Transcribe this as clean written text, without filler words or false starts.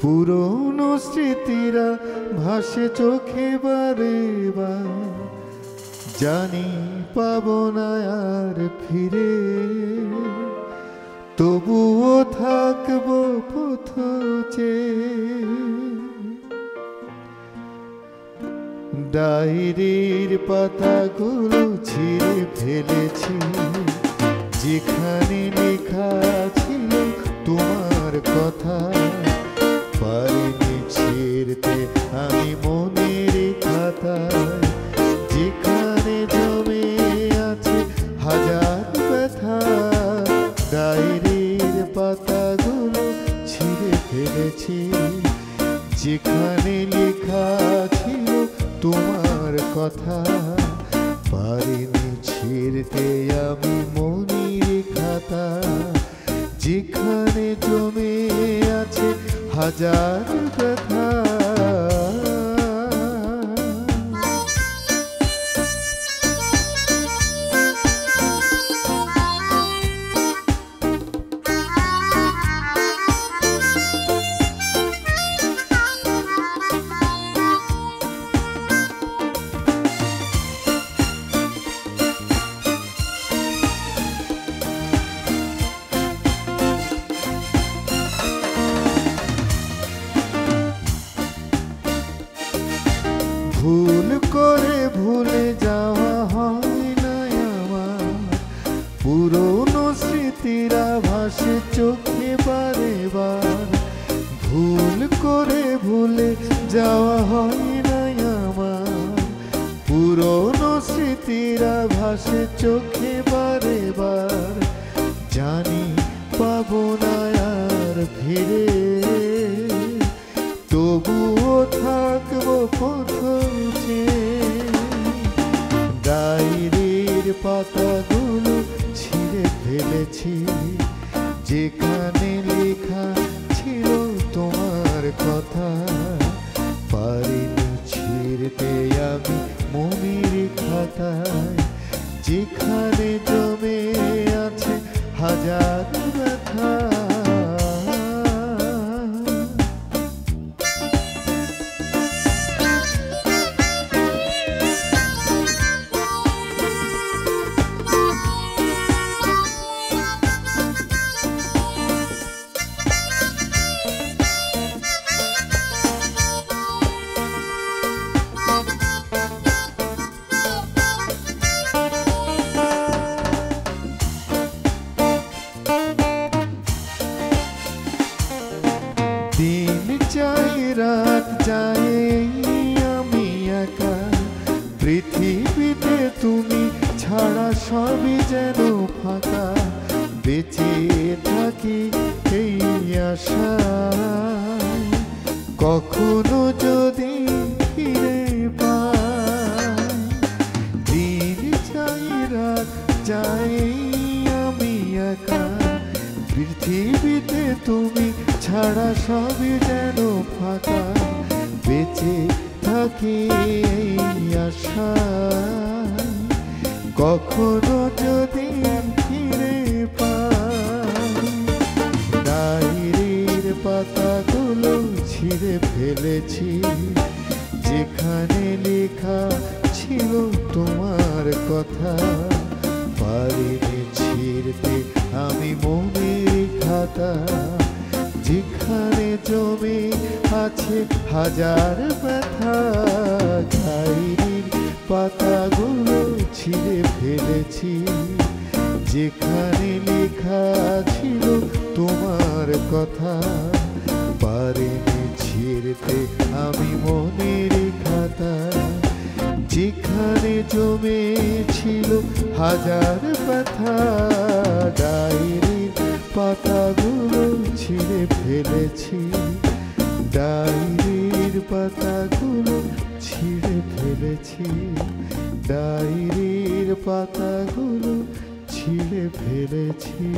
পুরনো স্মৃতিরা ভাসে চোখে বারে বার, জানি পাবো না আর ফিরে, তবুও থাকবো পথ চেয়ে। ডায়েরির পাতাগুলো ছিঁড়ে ফেলেছি, যেখানে লেখা ছিল তোমার কথা, পারিনি ছিঁড়তে আমি মনের খাতায়, যেখানে জমে আছে হাজার ব্যথা। ডায়েরির পাতাগুলো ছিঁড়ে ফেলেছি, যেখানে লেখা ছিল তোমার কথা, পারিনি ছিঁড়তে আমি মনের খাতা, যেখানে জমে আছে হাজার কথা। ভুল করে ভুলে যাওয়া হয় না আমার, পুরনো স্মৃতিরা ভাসে চোখে বারে বার, ভুল করে ভুলে যাওয়া হয় না আমার, পুরনো স্মৃতিরা ভাসে চোখে বারে বার, জানি পাবো না আর ফিরে, তবুও থাকবো পথ চেয়ে। ডায়েরির পাতাগুলো ছিঁড়ে ফেলেছি, যেখানে লেখা ছিল তোমার কথা, পারিনি ছিঁড়তে আমি মনের খাতায়, যেখানে জমে আছে হাজার ব্যথা। দিন যায় রাত যায় আমি একা, পৃথিবীতে তুমি ছাড়া সবই যেন ফাঁকা, বেঁচে থাকি এই আশা, কখনো যদি ফিরে পাই। দিন যায় রাত যায় আমি একা, পৃথিবীতে তুমি ছাড়া সবই যেন ফাঁকা, বেঁচে থাকি এই আশা, কখনো যদি ফিরে পাই। ডায়েরির পাতাগুলো ছিঁড়ে ফেলেছি, যেখানে লেখা ছিল তোমার কথা, পারিনি ছিঁড়তে আমি মনের খাতা, যেখানে জমে আছে হাজার ব্যথা। ডায়েরির পাতাগুলো ছিঁড়ে ফেলেছি, যেখানে লেখা ছিল তোমার কথা, পারিনি ছিঁড়তে আমি মনের খাতা, যেখানে জমে ছিল হাজার ব্যথা। ডায়েরির পাতাগুলো ছিঁড়ে ফেলেছি, ডায়েরির পাতাগুলো ছিঁড়ে ফেলেছি, ডায়েরির পাতাগুলো ছিঁড়ে ফেলেছি।